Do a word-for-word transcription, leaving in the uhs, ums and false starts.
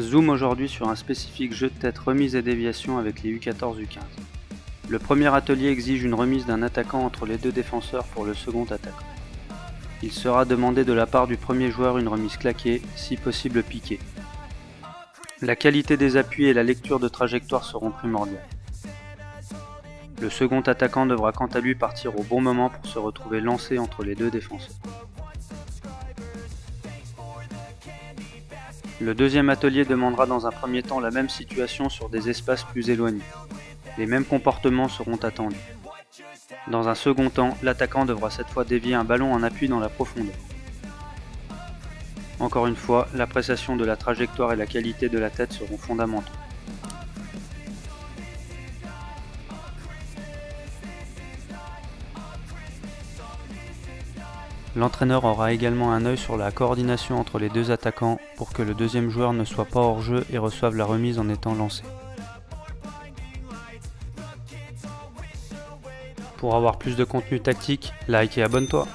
Zoom aujourd'hui sur un spécifique jeu de tête remise et déviation avec les U quatorze U quinze. Le premier atelier exige une remise d'un attaquant entre les deux défenseurs pour le second attaquant. Il sera demandé de la part du premier joueur une remise claquée, si possible piquée. La qualité des appuis et la lecture de trajectoire seront primordiales. Le second attaquant devra quant à lui partir au bon moment pour se retrouver lancé entre les deux défenseurs. Le deuxième atelier demandera dans un premier temps la même situation sur des espaces plus éloignés. Les mêmes comportements seront attendus. Dans un second temps, l'attaquant devra cette fois dévier un ballon en appui dans la profondeur. Encore une fois, l'appréciation de la trajectoire et la qualité de la tête seront fondamentaux. L'entraîneur aura également un œil sur la coordination entre les deux attaquants pour que le deuxième joueur ne soit pas hors jeu et reçoive la remise en étant lancé. Pour avoir plus de contenu tactique, like et abonne-toi!